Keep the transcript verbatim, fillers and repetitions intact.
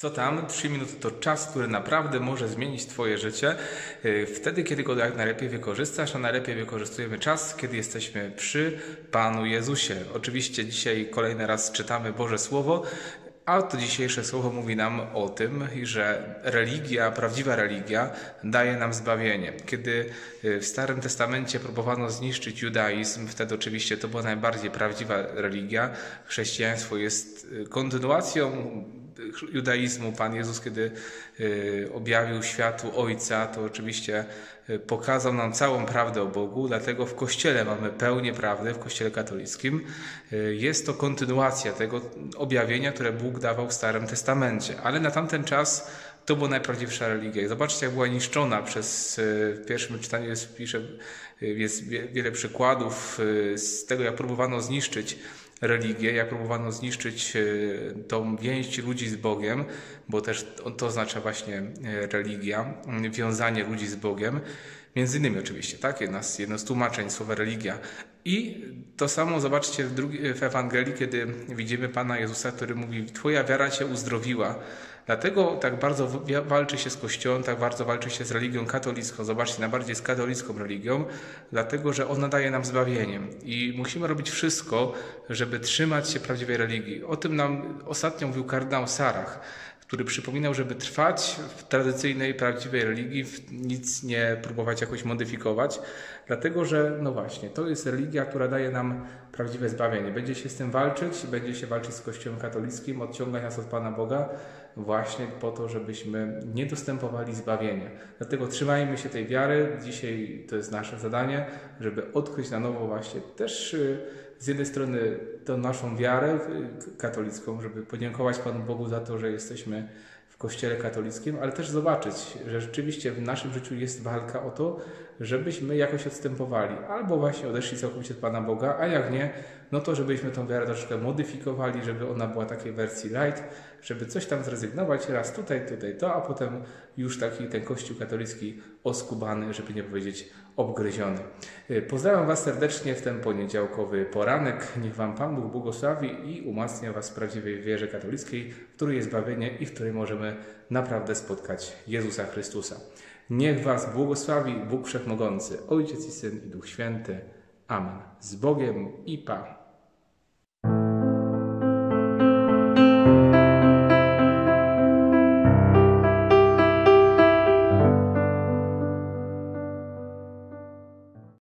Co tam? trzy minuty to czas, który naprawdę może zmienić Twoje życie. Wtedy, kiedy go jak najlepiej wykorzystasz, a najlepiej wykorzystujemy czas, kiedy jesteśmy przy Panu Jezusie. Oczywiście dzisiaj kolejny raz czytamy Boże Słowo, a to dzisiejsze słowo mówi nam o tym, że religia, prawdziwa religia daje nam zbawienie. Kiedy w Starym Testamencie próbowano zniszczyć judaizm, wtedy oczywiście to była najbardziej prawdziwa religia. Chrześcijaństwo jest kontynuacją judaizmu. Pan Jezus, kiedy objawił światu Ojca, to oczywiście pokazał nam całą prawdę o Bogu, dlatego w Kościele mamy pełnię prawdy, w Kościele katolickim. Jest to kontynuacja tego objawienia, które Bóg dawał w Starym Testamencie, ale na tamten czas to była najprawdziwsza religia. I zobaczcie, jak była niszczona przez, w pierwszym czytaniu jest, pisze, jest wiele przykładów z tego, jak próbowano zniszczyć religię, jak próbowano zniszczyć tą więź ludzi z Bogiem, bo też to oznacza właśnie religia, wiązanie ludzi z Bogiem, między innymi oczywiście, tak? Jedno z tłumaczeń słowa religia. I to samo zobaczcie w, drugi, w Ewangelii, kiedy widzimy Pana Jezusa, który mówi: Twoja wiara Cię uzdrowiła. Dlatego tak bardzo walczy się z Kościołem, tak bardzo walczy się z religią katolicką. Zobaczcie, najbardziej z katolicką religią, dlatego że ona daje nam zbawienie. I musimy robić wszystko, żeby trzymać się prawdziwej religii. O tym nam ostatnio mówił kardynał Sarach, który przypominał, żeby trwać w tradycyjnej, prawdziwej religii, nic nie próbować jakoś modyfikować, dlatego że, no właśnie, to jest religia, która daje nam prawdziwe zbawienie. Będzie się z tym walczyć, będzie się walczyć z Kościołem katolickim, odciągać nas od Pana Boga właśnie po to, żebyśmy nie dostępowali zbawienia. Dlatego trzymajmy się tej wiary. Dzisiaj to jest nasze zadanie, żeby odkryć na nowo właśnie też z jednej strony tę naszą wiarę katolicką, żeby podziękować Panu Bogu za to, że jesteśmy w Kościele katolickim, ale też zobaczyć, że rzeczywiście w naszym życiu jest walka o to, żebyśmy jakoś odstępowali, albo właśnie odeszli całkowicie od Pana Boga, a jak nie, no to żebyśmy tą wiarę troszkę modyfikowali, żeby ona była takiej wersji light, żeby coś tam zrezygnować, raz tutaj, tutaj to, a potem już taki ten Kościół katolicki oskubany, żeby nie powiedzieć obgryziony. Pozdrawiam Was serdecznie w ten poniedziałkowy poranek. Niech Wam Pan Bóg błogosławi i umacnia Was w prawdziwej wierze katolickiej, w której jest zbawienie i w której możemy naprawdę spotkać Jezusa Chrystusa. Niech Was błogosławi Bóg Wszechmogący, Ojciec i Syn i Duch Święty. Amen. Z Bogiem i Pa.